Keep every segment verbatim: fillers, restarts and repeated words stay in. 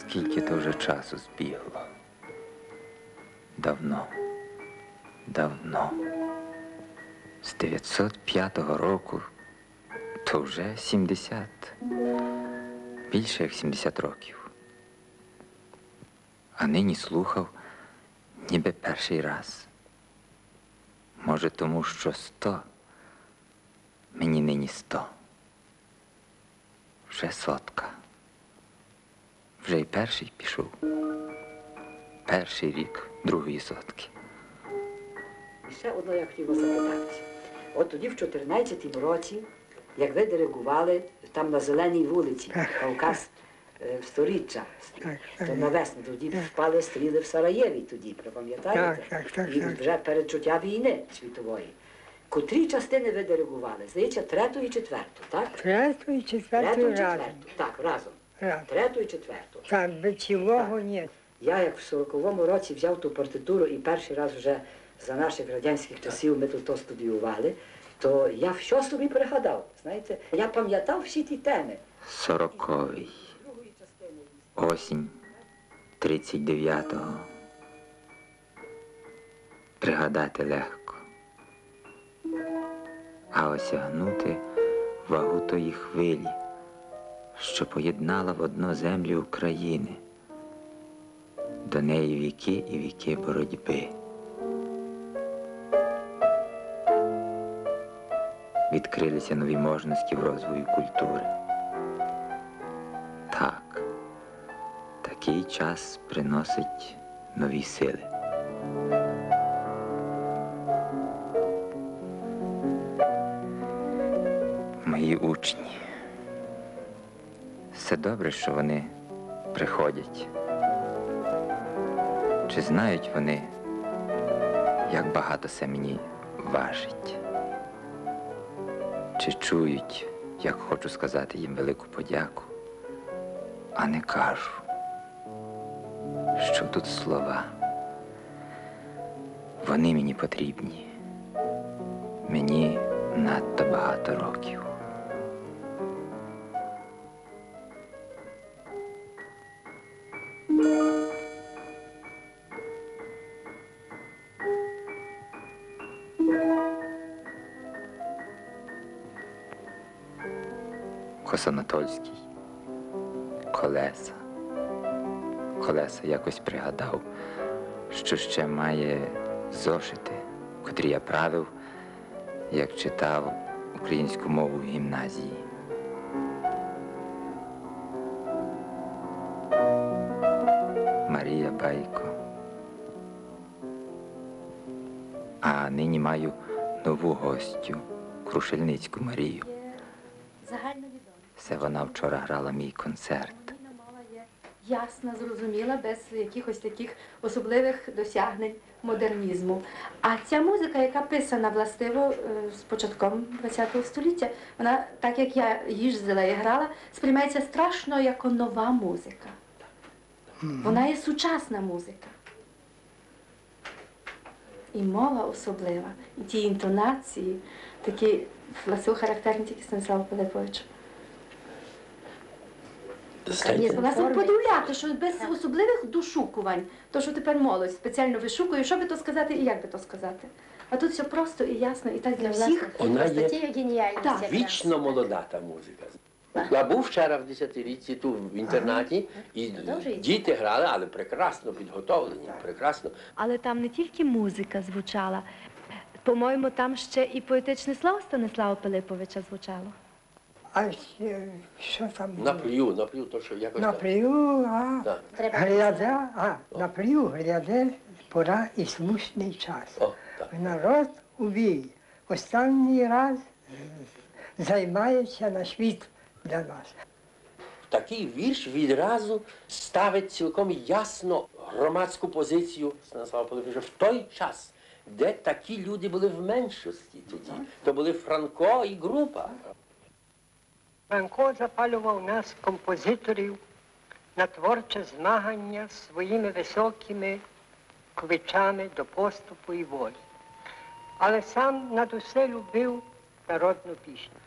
Скільки-то вже часу збігло. Давно, давно. З дев'ятсот п'ятого року то вже сімдесят. Більше, як сімдесят років. А нині слухав, ніби перший раз. Може, тому що сто, мені нині сто. Вже сотка. Вже й перший пішов. Перший рік другої сотки. І ще одно я хотів вас запитати. От тоді, в чотирнадцятому році, як ви диригували там на Зеленій вулиці, Кавказ в сторіччя, то навесні тоді впали стріли в Сараєві тоді, припам'ятаєте? І вже передчуття війни світової. Котрі частини ви диригували? Здається, трету і четверту, так? Трету і четверту разом. Так, разом. Трету і четверту. Так, без цілого ні. Я, як в сороковому році, взяв ту партитуру і перший раз вже за наших радянських часів ми тут студіювали, то я все собі пригадав, знаєте? Я пам'ятав всі ті теми. Сороковий. Осінь. Тридцять дев'ятого. Пригадати легко. А осягнути вагу тої хвилі, що поєднала в одну землю України. До неї віки і віки боротьби. Відкрилися нові можливості в розвитку культури. Так, такий час приносить нові сили. Мої учні. Це добре, що вони приходять. Чи знають вони, як багато це мені важить? Чи чують, як хочу сказати їм велику подяку, а не кажу, що тут слова. Вони мені потрібні. Мені надто багато років. Косанатольський, колеса. Колеса якось пригадав, що ще має зошити котрі я правив, як читав українську мову в гімназії. Марія Байко. А нині маю нову гостю, Крушельницьку Марію. Це вона вчора грала мій концерт. Ясно, зрозуміла, без якихось таких особливих досягнень модернізму. А ця музика, яка писана властиво з початком ХХ століття, вона, так як я її ж взяла і грала, сприймається страшно як нова музика. Вона є сучасна музика. І мова особлива, і ті інтонації, такі власне характерні тільки Станіславу Пилиповичу. Власне, подивляти, що без особливих дошукувань, то, що тепер молодь спеціально вишукує, що би то сказати і як би то сказати. А тут все просто і ясно, і так для всіх. Вона є вічно молода та музика. Я був вчора в десятирічці тут в інтернаті, і діти грали, але прекрасно підготовлені, прекрасно. Але там не тільки музика звучала, по-моєму, там ще і поетичне слово Станіслава Пилиповича звучало. А що там? Напрію, напрію, то що якось так. Напрію, а гряда, а напрію, гряде пора і слушний час. Народ у бій останній раз займається на світ для нас. Такий вірш відразу ставить цілком ясно громадську позицію Станіслава Пилиповича в той час, де такі люди були в меншості тоді. То були Франко і група. Франко запалював нас, композиторів, на творче змагання своїми високими кличами до поступу і волі. Але сам над усе любив народну пісню.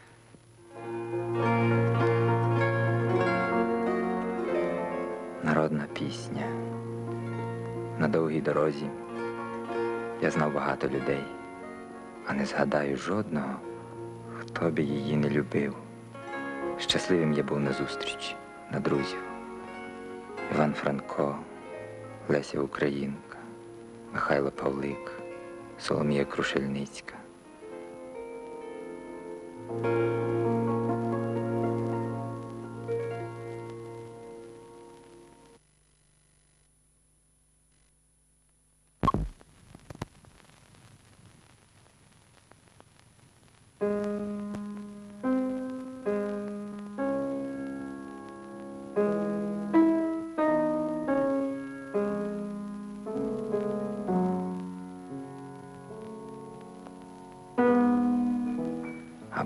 Народна пісня. На довгій дорозі я знав багато людей, а не згадаю жодного, хто би її не любив. Щасливим я був на зустрічі, на друзів. Іван Франко, Леся Українка, Михайло Павлик, Соломія Крушельницька.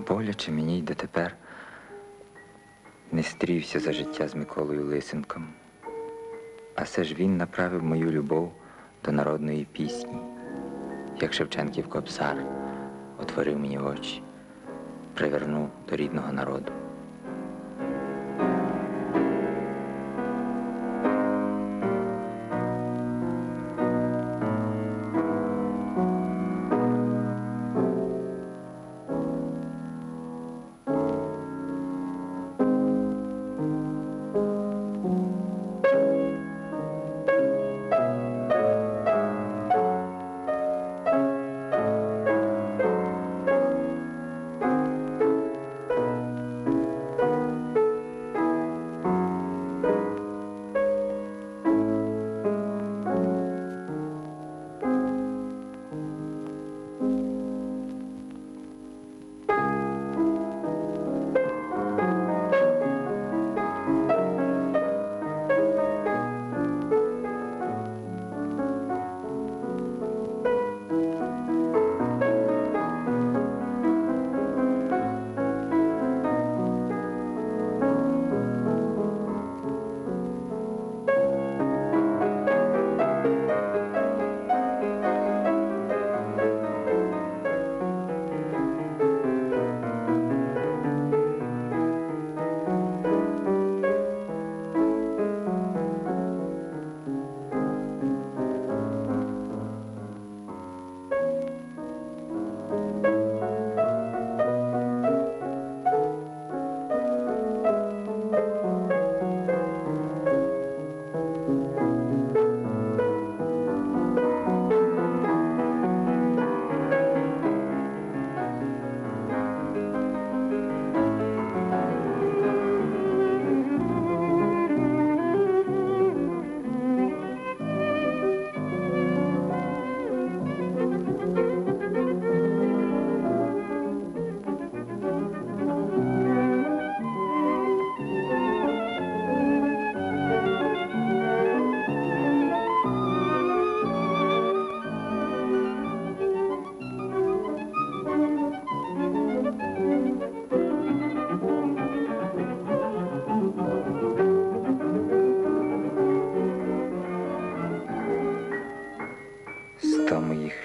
Боляче мені й дотепер не стрівся за життя з Миколою Лисенком, а все ж він направив мою любов до народної пісні, як Шевченків кобзар отворив мені очі, привернув до рідного народу.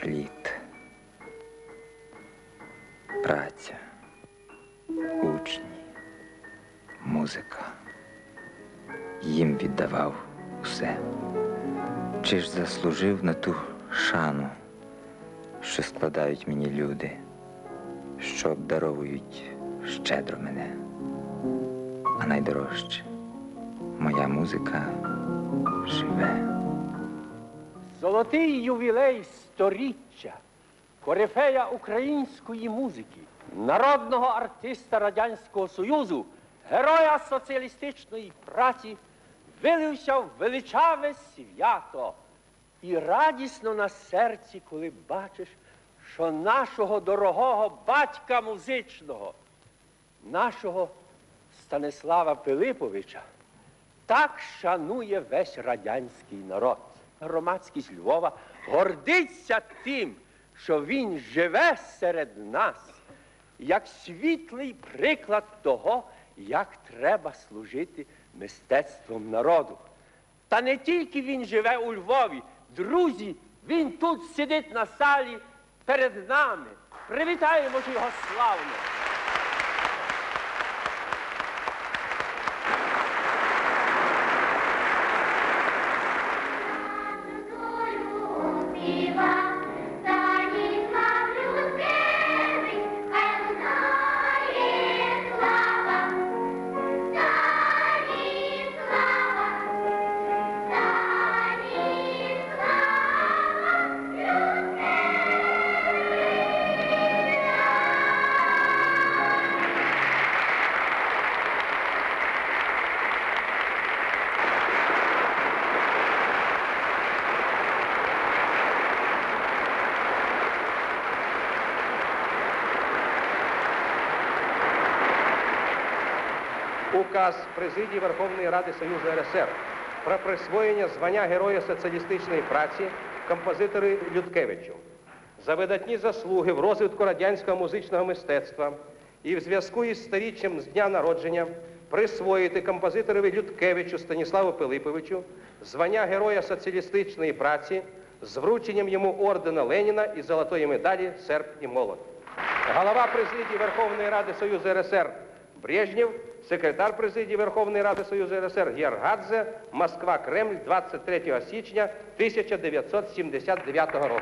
літ. Праця, учні, музика. Їм віддавав усе. Чи ж заслужив на ту шану, що складають мені люди, що обдаровують щедро мене. А найдорожче, моя музика живе. Золотий ювілей сторіччя корифея української музики, народного артиста Радянського Союзу, героя соціалістичної праці, вилився в величаве свято. І радісно на серці, коли бачиш, що нашого дорогого батька музичного, нашого Станіслава Пилиповича, так шанує весь радянський народ. Громадськість Львова гордиться тим, що він живе серед нас, як світлий приклад того, як треба служити мистецтвом народу. Та не тільки він живе у Львові, друзі, він тут сидить на салі перед нами. Привітаємо ж його славно! Указ Президії Верховної Ради Союзу РСР про присвоєння звання Героя соціалістичної праці композитору Людкевичу за видатні заслуги в розвитку радянського музичного мистецтва і в зв'язку із сторіччям з дня народження присвоїти композиторові Людкевичу Станіславу Пилиповичу звання Героя соціалістичної праці з врученням йому ордена Леніна і золотої медалі «Серп і молот». Голова Президії Верховної Ради Союзу РСР Брежнєв, секретар Президії Верховної Ради Союзу РСР Георгадзе, Москва, Кремль, двадцять третього січня тисяча дев'ятсот сімдесят дев'ятого року.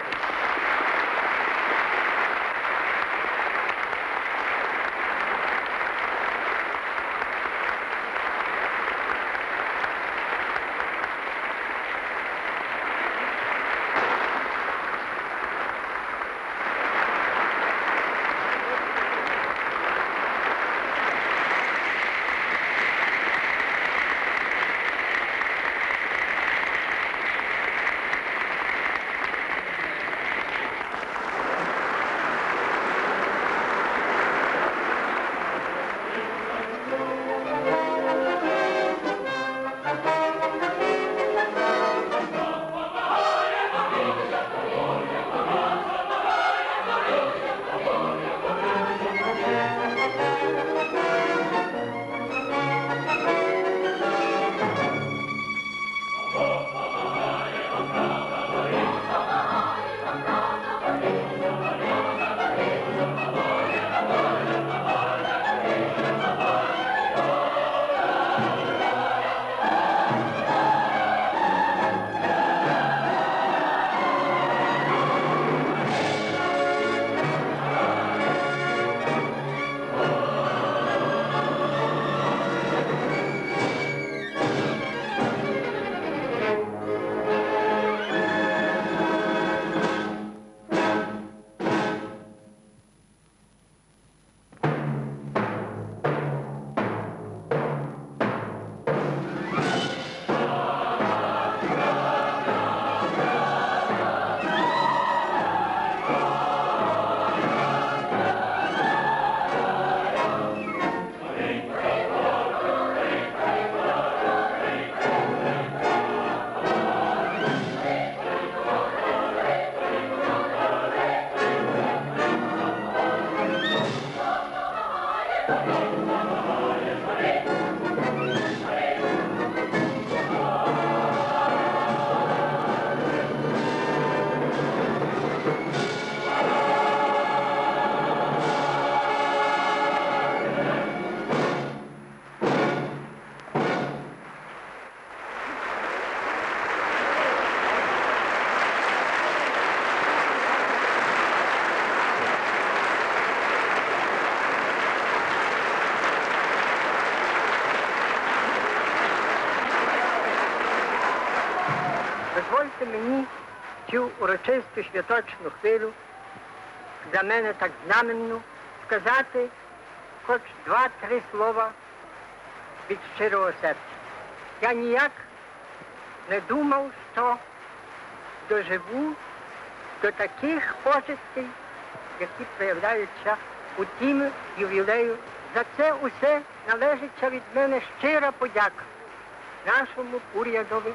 Thank you. цю урочисту святочну хвилю, для мене так знаменну, сказати хоч два-три слова від щирого серця. Я ніяк не думав, що доживу до таких почестей, які проявляються у тім ювілею. За це усе належиться від мене щира подяка нашому урядові